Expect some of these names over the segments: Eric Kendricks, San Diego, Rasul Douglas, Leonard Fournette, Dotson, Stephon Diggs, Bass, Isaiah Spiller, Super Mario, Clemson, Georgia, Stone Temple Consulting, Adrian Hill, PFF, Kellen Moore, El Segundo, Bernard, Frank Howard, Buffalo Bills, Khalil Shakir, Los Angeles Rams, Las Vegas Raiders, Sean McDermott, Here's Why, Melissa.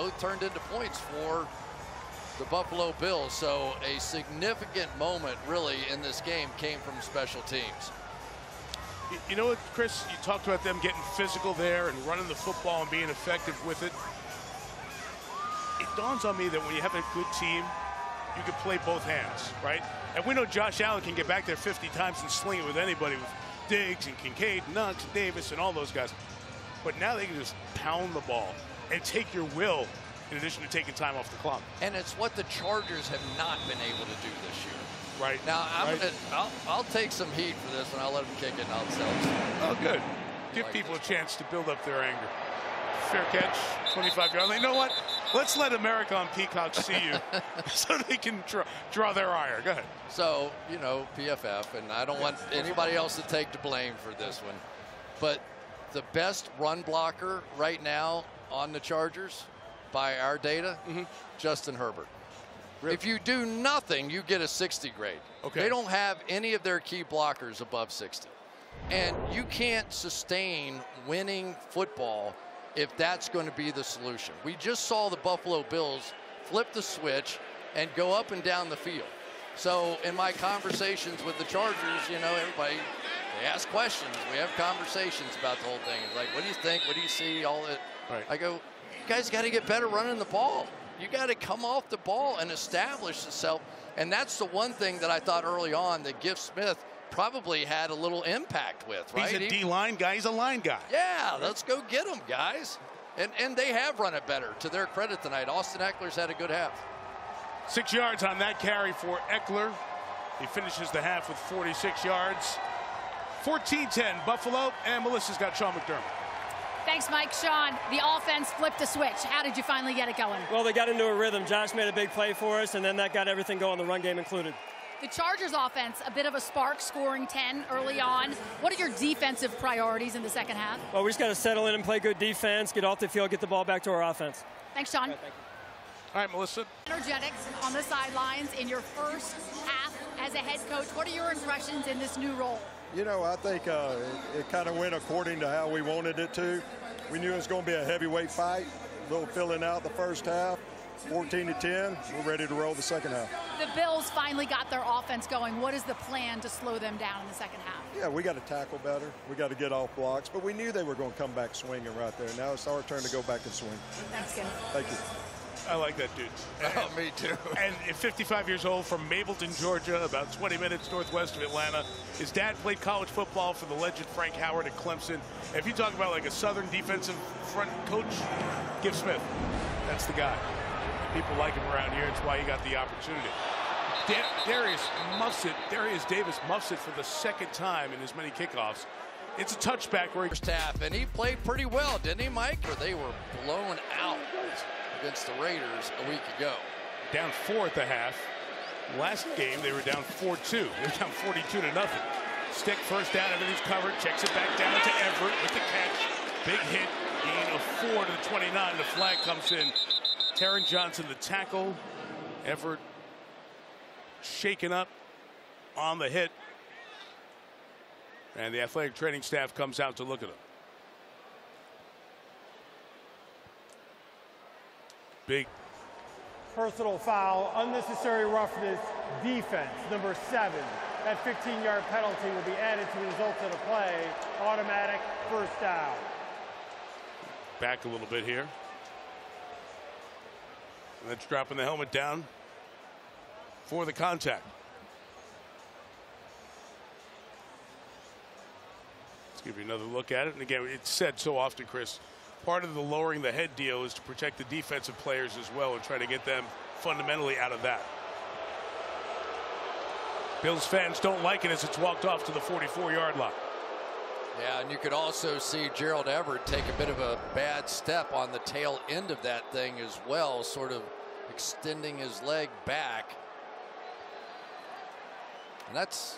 both turned into points for the Buffalo Bills. So a significant moment really in this game came from special teams. You know what, Chris, you talked about them getting physical there and running the football and being effective with it. It dawns on me that when you have a good team, you can play both hands, right? And we know Josh Allen can get back there 50 times and sling it with anybody, with Diggs and Kincaid, Knox, Davis, and all those guys. But now they can just pound the ball and take your will in addition to taking time off the clock. And it's what the Chargers have not been able to do this year. Right. Now, I'll take some heat for this, and I'll let them kick it, and I'll sell it. Oh, good. Give like people a chance to build up their anger. Fair catch, 25-yard line. You know what? Let's let America on Peacock see you so they can draw their ire. Go ahead. So, you know, PFF, and I don't want anybody else to take the blame for this one, but the best run blocker right now on the Chargers, by our data, Justin Herbert. Rip. If you do nothing, you get a 60 grade. Okay. They don't have any of their key blockers above 60. And you can't sustain winning football if that's going to be the solution. We just saw the Buffalo Bills flip the switch and go up and down the field. So in my conversations with the Chargers, you know, everybody, they ask questions. We have conversations about the whole thing. It's like, what do you think? What do you see? All that. Right. I go, you guys got to get better running the ball. You got to come off the ball and establish yourself. And that's the one thing that I thought early on that Giff Smith probably had a little impact with, right? He's a D-line guy. He's a line guy. Yeah, let's go get him, guys. And they have run it better, to their credit tonight. Austin Eckler's had a good half. 6 yards on that carry for Ekeler. He finishes the half with 46 yards. 14-10 Buffalo, and Melissa's got Sean McDermott. Thanks, Mike. Sean, the offense flipped a switch. How did you finally get it going? Well, they got into a rhythm. Josh made a big play for us, and then that got everything going, the run game included. The Chargers offense, a bit of a spark, scoring 10 early on. What are your defensive priorities in the second half? Well, we just got to settle in and play good defense, get off the field, get the ball back to our offense. Thanks, Sean. All right, thank you. All right, Melissa. Energetics on the sidelines in your first half as a head coach. What are your impressions in this new role? You know, I think it kind of went according to how we wanted it to. We knew it was going to be a heavyweight fight, a little filling out the first half, 14-10. We're ready to roll the second half. The Bills finally got their offense going. What is the plan to slow them down in the second half? Yeah, we got to tackle better. We got to get off blocks, but we knew they were going to come back swinging right there. Now it's our turn to go back and swing. That's good. Thank you. I like that dude. Oh, me too. And at 55 years old, from Mableton, Georgia, about 20 minutes northwest of Atlanta. His dad played college football for the legend Frank Howard at Clemson. And if you talk about like a Southern defensive front coach, Giff Smith, that's the guy. People like him around here. It's why he got the opportunity. Derius Davis muffs it for the second time in as many kickoffs. It's a touchback where he and he played pretty well, didn't he, Mike? Or they were blown out against the Raiders a week ago. Down 4 at the half. Last game they were down 4-2. They were down 42-0. Stick first down, everything's covered, checks it back down to Everett with the catch. Big hit, gain of 4 to the 29. The flag comes in. Taron Johnson the tackle. Everett shaken up on the hit. And the athletic training staff comes out to look at him. Big personal foul, unnecessary roughness, defense, number 7. That 15-yard penalty will be added to the results of the play. Automatic first down. Back a little bit here. And that's dropping the helmet down for the contact. Let's give you another look at it. And again, it's said so often, Chris, part of the lowering the head deal is to protect the defensive players as well and try to get them fundamentally out of that. Bills fans don't like it as it's walked off to the 44-yard line. Yeah, and you could also see Gerald Everett take a bit of a bad step on the tail end of that thing as well, sort of extending his leg back. And it's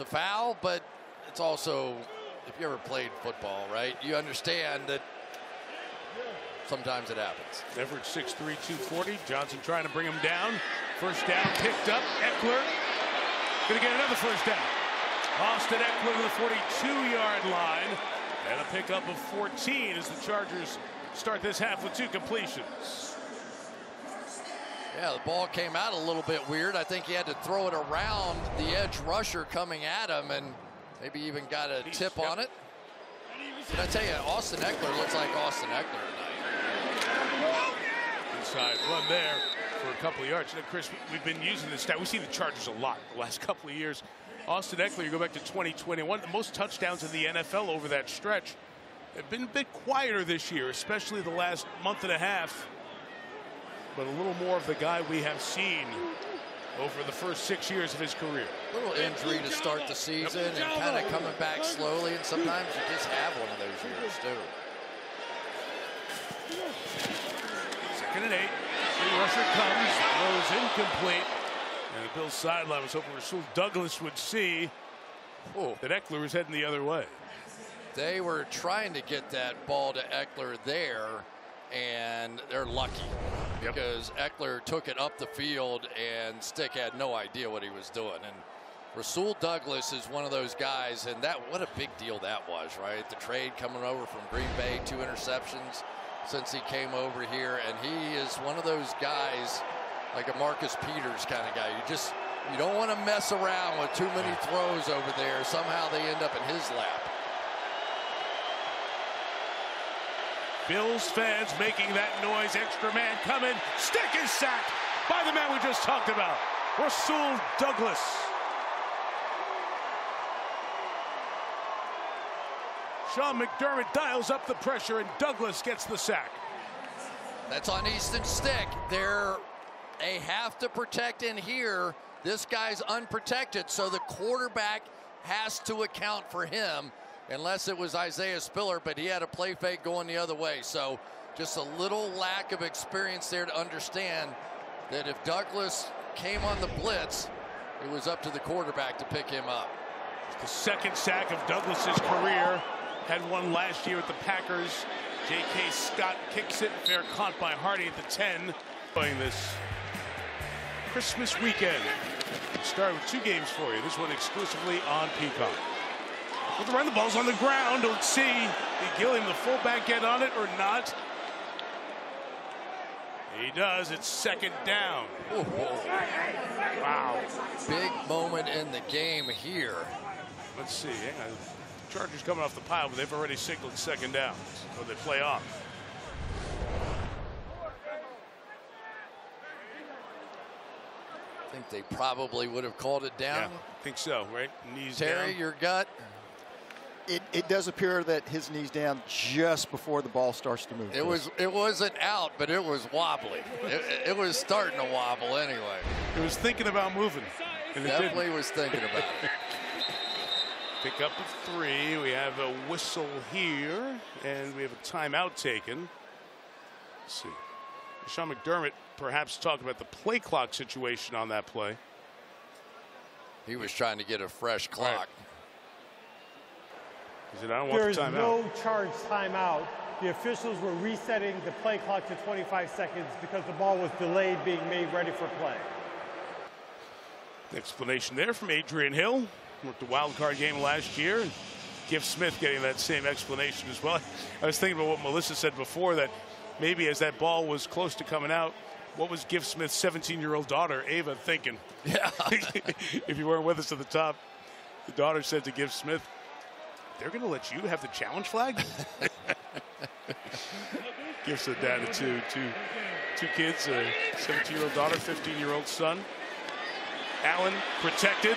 a foul, but it's also, if you ever played football, right, you understand that sometimes it happens. Everett 6'3", 240. Johnson trying to bring him down. First down picked up. Ekeler going to get another first down. Austin Ekeler to the 42-yard line. And a pickup of 14 as the Chargers start this half with 2 completions. Yeah, the ball came out a little bit weird. I think he had to throw it around the edge rusher coming at him and maybe even got a tip on it. But I tell you, Austin Ekeler looks like Austin Ekeler tonight. Inside run there for a couple of yards. Now, Chris, we've been using this stat. We've seen the Chargers a lot the last couple of years. Austin Ekeler, you go back to 2021, the most touchdowns in the NFL over that stretch. They've been a bit quieter this year, especially the last month and a half. But a little more of the guy we have seen over the first 6 years of his career. A little injury to start the season and kind of coming back slowly. And sometimes you just have one of those years, too. 2nd and 8. The rusher comes, throws incomplete. And the Bills' sideline was hoping Rasul Douglas would see that Ekeler was heading the other way. They were trying to get that ball to Ekeler there, and they're lucky because Ekeler took it up the field and Stick had no idea what he was doing. And Rasul Douglas is one of those guys, and that, what a big deal that was, right? The trade coming over from Green Bay, 2 interceptions since he came over here, and he is one of those guys like a Marcus Peters kind of guy. You don't want to mess around with too many throws over there. Somehow they end up in his lap. Bills fans making that noise. Extra man coming. Stick is sacked by the man we just talked about, Rasul Douglas. Sean McDermott dials up the pressure, and Douglas gets the sack. That's on Easton Stick. They have to protect in here. This guy's unprotected, so the quarterback has to account for him. Unless it was Isaiah Spiller, but he had a play fake going the other way. So just a little lack of experience there to understand that if Douglas came on the blitz, it was up to the quarterback to pick him up. The 2nd sack of Douglas's career. Had one last year at the Packers. J.K. Scott kicks it. Fair caught by Hardy at the 10. Playing this Christmas weekend. We'll start with 2 games for you. This one exclusively on Peacock. With the run, the ball's on the ground. Don't see did Gilliam, the fullback, get on it or not. He does. It's 2nd down. Ooh. Wow. Big moment in the game here. Let's see. Chargers coming off the pile, but they've already signaled 2nd down. So they play off. I think they probably would have called it down. Yeah, I think so, right? Knees down. Terry, your gut? It does appear that his knee's down just before the ball starts to move. It wasn't out, but it was wobbly. It was starting to wobble anyway. It was thinking about moving. Definitely was thinking about it. Pick up a 3. We have a whistle here, and we have a timeout taken. Let's see. Sean McDermott perhaps talked about the play clock situation on that play. He was trying to get a fresh clock. Right. There is no charge timeout. The officials were resetting the play clock to 25 seconds because the ball was delayed being made ready for play. The explanation there from Adrian Hill. Worked the wild card game last year. And Giff Smith getting that same explanation as well. I was thinking about what Melissa said before, that maybe as that ball was close to coming out, what was Giff Smith's 17-year-old daughter, Ava, thinking? Yeah. If you weren't with us at the top, the daughter said to Giff Smith, they're going to let you have the challenge flag? Gives the data to two kids, a 17-year-old daughter, 15-year-old son. Allen protected.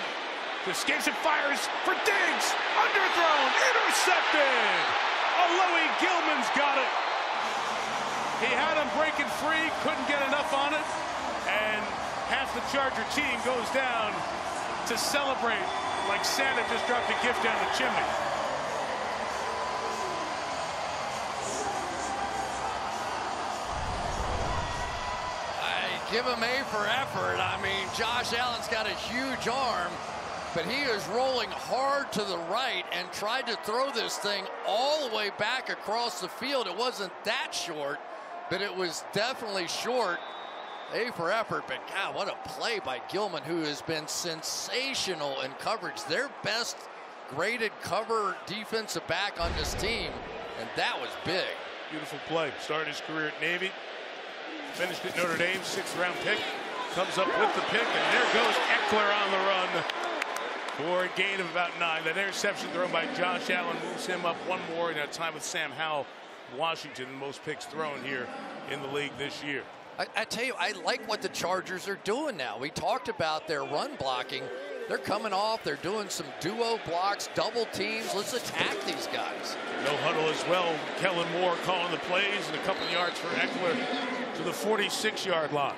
Escapes and fires for Diggs. Underthrown. Intercepted. Aloe Gilman's got it. He had him breaking free. Couldn't get enough on it. And half the Charger team goes down to celebrate like Santa just dropped a gift down the chimney. Give him A for effort. I mean, Josh Allen's got a huge arm, but he is rolling hard to the right and tried to throw this thing all the way back across the field. It wasn't that short, but it was definitely short. A for effort, but God, what a play by Gilman, who has been sensational in coverage. Their best graded cover defensive back on this team, and that was big. Beautiful play. Started his career at Navy. Finished at Notre Dame. 6th-round pick. Comes up with the pick, and there goes Ekeler on the run for a gain of about 9. That interception thrown by Josh Allen moves him up one more, and that time with Sam Howell, Washington, most picks thrown here in the league this year. I tell you, I like what the Chargers are doing now. We talked about their run blocking. They're coming off. They're doing some duo blocks, double teams. Let's attack these guys. No huddle as well. Kellen Moore calling the plays, and a couple yards for Ekeler to the 46-yard line.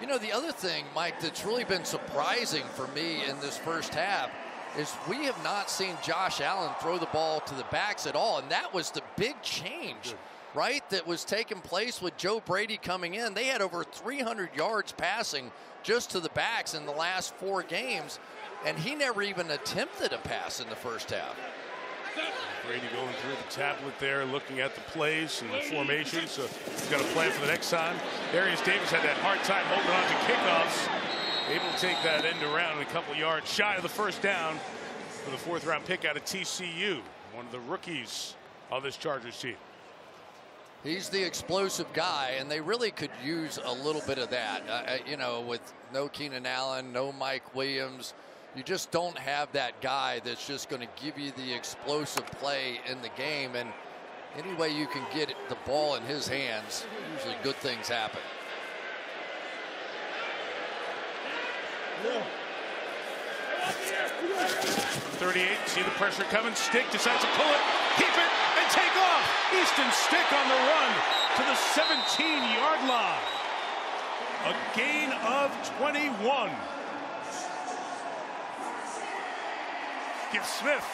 You know, the other thing, Mike, that's really been surprising for me in this first half is we have not seen Josh Allen throw the ball to the backs at all, and that was the big change. Good. Right, that was taking place with Joe Brady coming in. They had over 300 yards passing just to the backs in the last 4 games, and he never even attempted a pass in the first half. Brady going through the tablet there, looking at the plays and the formations. So he's got a plan for the next time. Derius Davis had that hard time holding on to kickoffs. Able to take that end around and a couple yards shy of the first down for the 4th-round pick out of TCU, one of the rookies on this Chargers team. He's the explosive guy, and they really could use a little bit of that. You know, with no Keenan Allen, no Mike Williams, you just don't have that guy that's just going to give you the explosive play in the game. And any way you can get the ball in his hands, usually good things happen. Yeah. 38, see the pressure coming. Stick decides to pull it, keep it, and take off. Easton Stick on the run to the 17-yard line. A gain of 21. Giff Smith.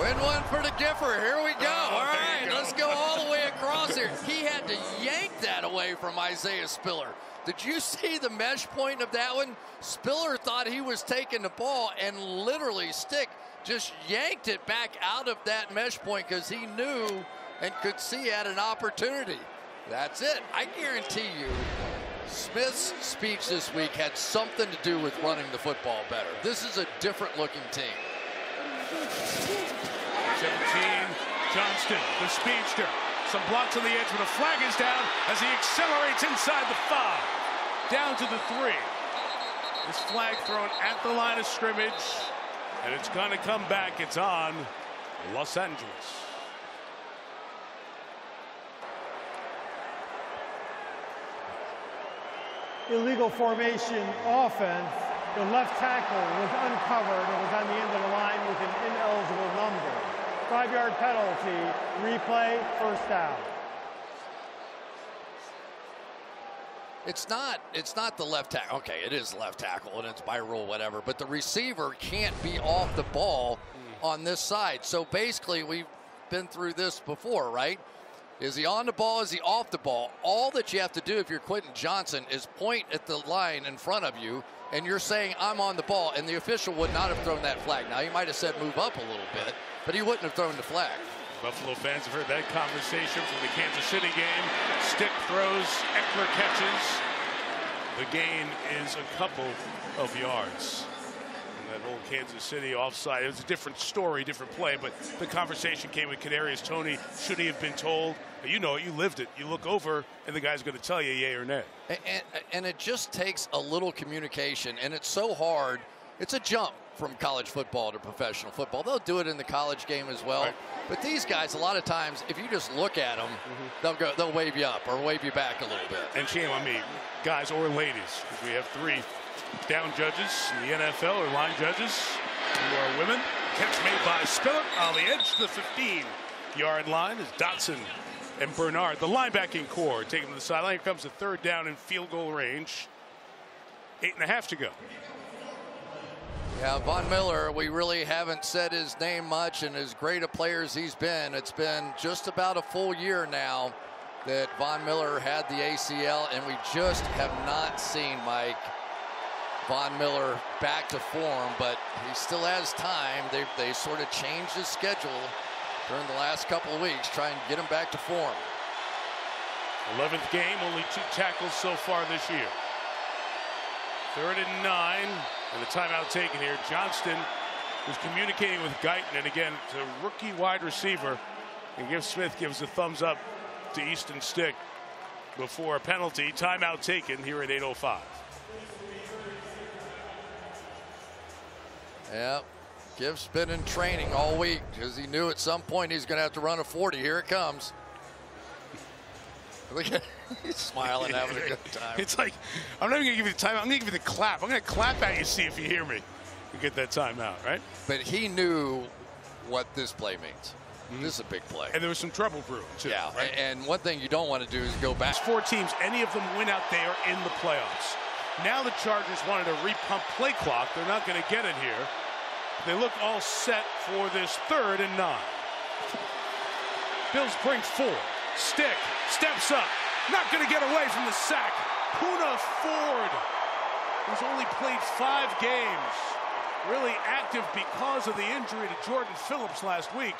Win one for the Giffer. Here we go. All right, let's go all the way across here. He had to yank that away from Isaiah Spiller. Did you see the mesh point of that one? Spiller thought he was taking the ball, and literally Stick just yanked it back out of that mesh point because he knew and could see he had an opportunity. That's it. I guarantee you, Smith's speech this week had something to do with running the football better. This is a different-looking team. 17, Johnston, the speedster. Some blocks on the edge, but a flag is down as he accelerates inside the 5, down to the 3. This flag thrown at the line of scrimmage, and it's going to come back. It's on Los Angeles. Illegal formation offense. The left tackle was uncovered and was on the end of the line with an ineligible number. 5-yard penalty, replay, first down. It's not the left tackle. Okay, it is left tackle, and it's by rule, whatever. But the receiver can't be off the ball on this side. So basically, we've been through this before, right? Is he on the ball? Is he off the ball? All that you have to do if you're Quentin Johnson is point at the line in front of you, and you're saying, I'm on the ball, and the official would not have thrown that flag. Now, he might have said move up a little bit, but he wouldn't have thrown the flag. Buffalo fans have heard that conversation from the Kansas City game. Stick throws, Ekeler catches. The gain is a couple of yards. That old Kansas City offside. It was a different story, different play, but the conversation came with Kadarius Toney. Should he have been told? You know it, you lived it. You look over, and the guy's going to tell you yay or nay. And it just takes a little communication, and it's so hard. It's a jump from college football to professional football. They'll do it in the college game as well. Right. But these guys, a lot of times, if you just look at them, they'll wave you up or wave you back a little bit. And shame on me, guys or ladies, because we have 3 down judges in the NFL, or line judges who are women. Catch made by Spiller on the edge to the 15-yard line is Dotson and Bernard. The linebacking core taking to the sideline. Here comes the 3rd down in field goal range. 8.5 to go. Yeah, Von Miller, we really haven't said his name much, and as great a player as he's been, it's been just about a full year now that Von Miller had the ACL, and we just have not seen, Mike, Von Miller back to form, but he still has time. They sort of changed his schedule during the last couple of weeks, trying to get him back to form. 11th game, only 2 tackles so far this year. 3rd and 9, and the timeout taken here. Johnston was communicating with Guyton, and again, it's a rookie wide receiver, and Giff Smith gives a thumbs up to Easton Stick before a penalty. Timeout taken here at 8:05. Yeah, Giff's been in training all week because he knew at some point he's going to have to run a 40. Here it comes. Look at, he's smiling, having a good time. It's like, I'm not even going to give you the time. I'm going to give you the clap. I'm going to clap at you, see if you hear me. You get that timeout, right? But he knew what this play means. Mm-hmm. This is a big play. And there was some trouble brewing, too. Yeah, right? And one thing you don't want to do is go back. There's four teams, any of them win out, they are in the playoffs. Now the Chargers wanted to repump play clock. They're not going to get it here. They look all set for this 3rd and 9. Bills bring four. Stick steps up. Not going to get away from the sack. Puna Ford, who's only played 5 games, really active because of the injury to Jordan Phillips last week,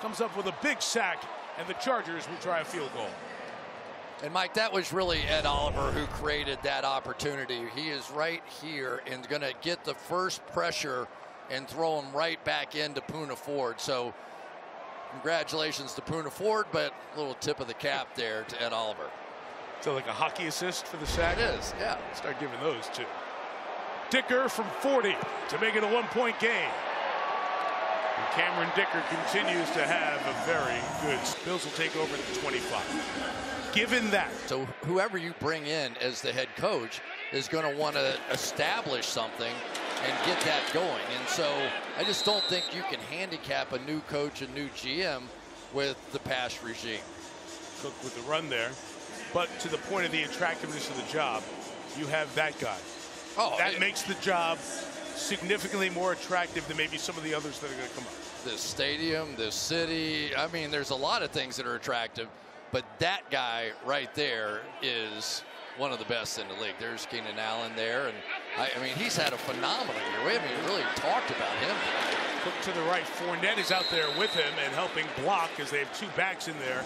comes up with a big sack, and the Chargers will try a field goal. And Mike, that was really Ed Oliver who created that opportunity. He is right here and going to get the first pressure and throw him right back into Puna Ford. So congratulations to Puna Ford, but a little tip of the cap there to Ed Oliver. So like a hockey assist for the sack? It is, yeah. Start giving those too. Dicker from 40 to make it a one-point game. And Cameron Dicker continues to have a very good. Bills will take over at the 25. Given that. So whoever you bring in as the head coach is going to want to establish something and get that going. And so I just don't think you can handicap a new coach, a new GM with the pass regime. Cook with the run there. But to the point of the attractiveness of the job, you have that guy. Oh, that makes the job significantly more attractive than maybe some of the others that are going to come up. This stadium, this city, I mean, there's a lot of things that are attractive, but that guy right there is one of the best in the league. There's Keenan Allen there, and I mean, he's had a phenomenal year. We haven't really talked about him. Cook to the right. Fournette is out there with him and helping block because they have two backs in there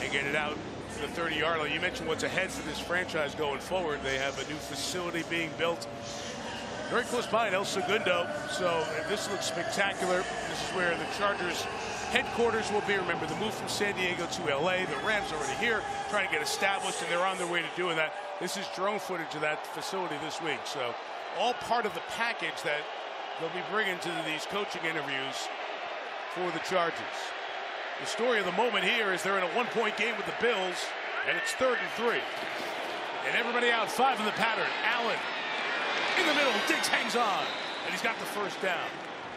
and get it out. The 30-yard line. You mentioned what's ahead for this franchise going forward. They have a new facility being built very close by in El Segundo. So this looks spectacular. This is where the Chargers headquarters will be. Remember the move from San Diego to LA. The Rams are already here trying to get established, and they're on their way to doing that. This is drone footage of that facility this week. So all part of the package that they'll be bringing to these coaching interviews for the Chargers. The story of the moment here is they're in a one-point game with the Bills, and it's 3rd and 3. And everybody out, 5 in the pattern. Allen in the middle. Diggs hangs on, and he's got the first down.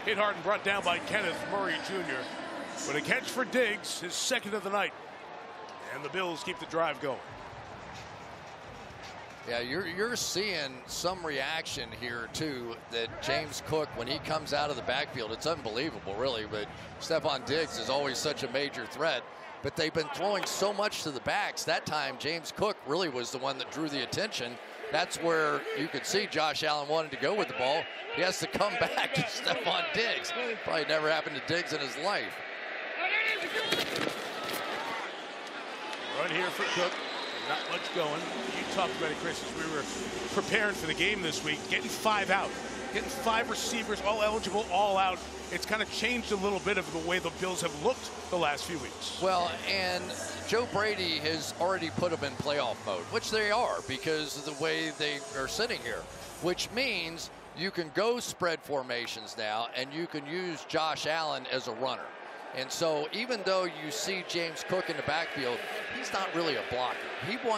Hit hard and brought down by Kenneth Murray Jr. But a catch for Diggs, his 2nd of the night. And the Bills keep the drive going. Yeah, you're seeing some reaction here, too, that James Cook, when he comes out of the backfield, it's unbelievable, really. But Stephon Diggs is always such a major threat. But they've been throwing so much to the backs. That time, James Cook really was the one that drew the attention. That's where you could see Josh Allen wanted to go with the ball. He has to come back to Stephon Diggs. Probably never happened to Diggs in his life. Right here for Cook. Not much going. You talked about it, Chris, as we were preparing for the game this week, getting 5 out, getting 5 receivers, all eligible, all out. It's kind of changed a little bit of the way the Bills have looked the last few weeks. Well, and Joe Brady has already put them in playoff mode, which they are because of the way they are sitting here, which means you can go spread formations now, and you can use Josh Allen as a runner. And so even though you see James Cook in the backfield, he's not really a blocker.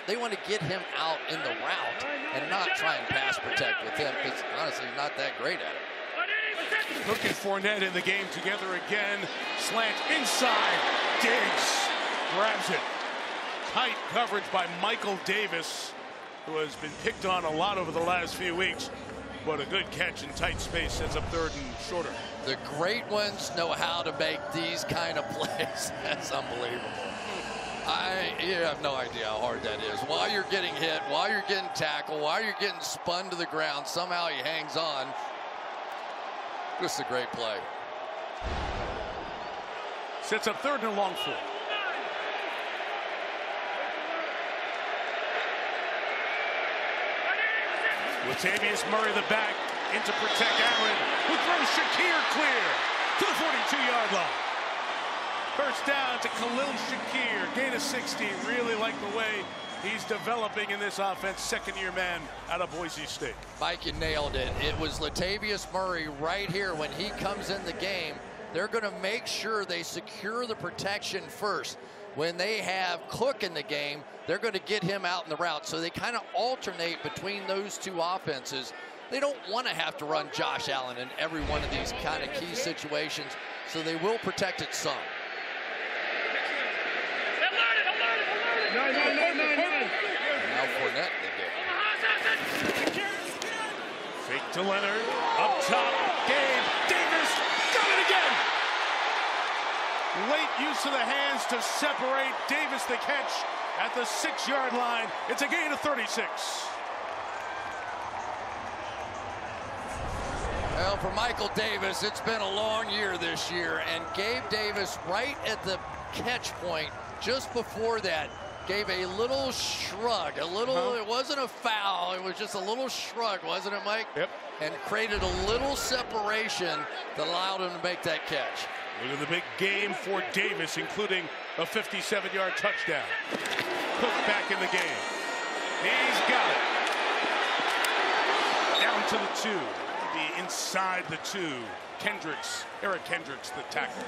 They want to get him out in the route and not try and pass protect with him because honestly he's not that great at it. Cook and Fournette in the game together again. Slant inside. Diggs grabs it. Tight coverage by Michael Davis, who has been picked on a lot over the last few weeks. But a good catch in tight space sets up 3rd and shorter. The great ones know how to make these kind of plays. That's unbelievable. You have no idea how hard that is. While you're getting hit, while you're getting tackled, while you're getting spun to the ground, somehow he hangs on. This is a great play. Sets up 3rd and a long 4. Latavius Murray the back into protect Allen, who throws Shakir clear to the 42-yard line. First down to Khalil Shakir, gain of 60. Really like the way he's developing in this offense, second-year man out of Boise State. Mike, you nailed it. It was Latavius Murray right here. When he comes in the game, they're going to make sure they secure the protection first. When they have Cook in the game, they're going to get him out in the route. So they kind of alternate between those two offenses. They don't want to have to run Josh Allen in every one of these kind of key situations, so they will protect it some. Now Fournette in the game. Fake to Leonard. Up top. Gabe Davis got it again. Late use of the hands to separate Davis, the catch at the 6-yard line. It's a gain of 36. Well, for Michael Davis, it's been a long year this year, and Gabe Davis right at the catch point just before that gave a little shrug, a little, it wasn't a foul, it was just a little shrug, wasn't it, Mike? Yep. And created a little separation that allowed him to make that catch. Look at the big game for Davis, including a 57-yard touchdown. Cook back in the game. He's got it. Down to the 2. Be inside the 2. Eric Kendricks, the tackle.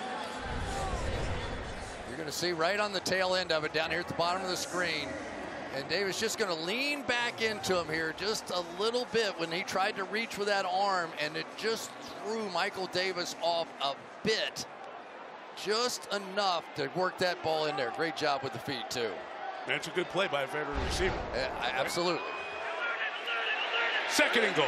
You're going to see right on the tail end of it down here at the bottom of the screen. And Davis just going to lean back into him here just a little bit when he tried to reach with that arm, and it just threw Michael Davis off a bit. Just enough to work that ball in there. Great job with the feet, too. That's a good play by a veteran receiver. Yeah, right? Absolutely. Second and goal.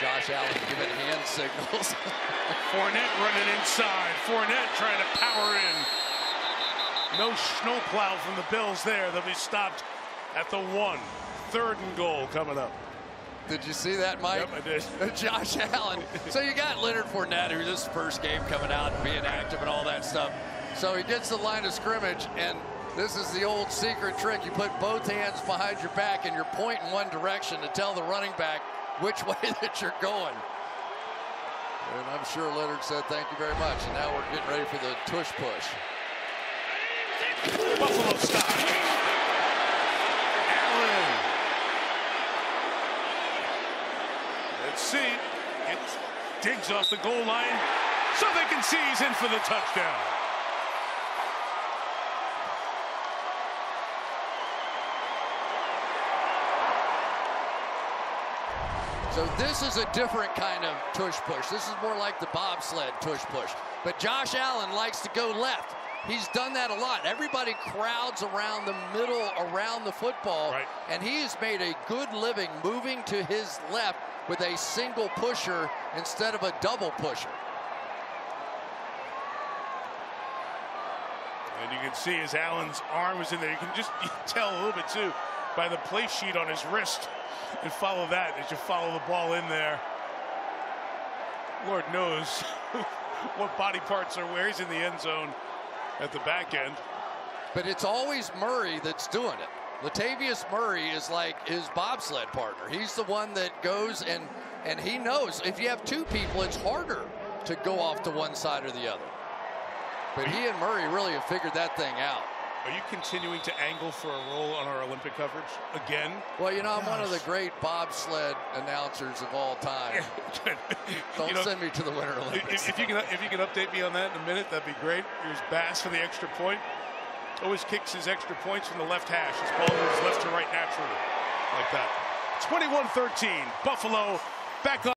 Josh Allen giving hand signals. Fournette running inside. Fournette trying to power in. No snowplow from the Bills there. They'll be stopped at the 1. Third and goal coming up. Did you see that, Mike? Yep, I did. Josh Allen. So you got Leonard Fournette, who's his first game coming out and being active and all that stuff. So he gets the line of scrimmage, and this is the old secret trick. You put both hands behind your back, and you're pointing one direction to tell the running back which way that you're going. And I'm sure Leonard said thank you very much, and now we're getting ready for the tush push. Buffalo stop. Allen. Let's see. It digs off the goal line, so they can see he's in for the touchdown. So this is a different kind of tush push. This is more like the bobsled tush push. But Josh Allen likes to go left. He's done that a lot. Everybody crowds around the middle, around the football. Right. And he has made a good living moving to his left with a single pusher instead of a double pusher. And you can see as Allen's arm is in there, you can just tell a little bit, too, by the play sheet on his wrist. And follow that as you follow the ball in there. Lord knows what body parts are where. He's in the end zone at the back end. But it's always Murray that's doing it. Latavius Murray is like his bobsled partner. He's the one that goes, and he knows if you have two people, it's harder to go off to one side or the other. But he and Murray really have figured that thing out. Are you continuing to angle for a role on our Olympic coverage again? Well, you know, I'm one of the great bobsled announcers of all time. Don't send me to the Winter Olympics. If you can update me on that in a minute, that'd be great. Here's Bass for the extra point. Always kicks his extra points from the left hash. His ball moves left to right naturally, like that. 21-13, Buffalo back on.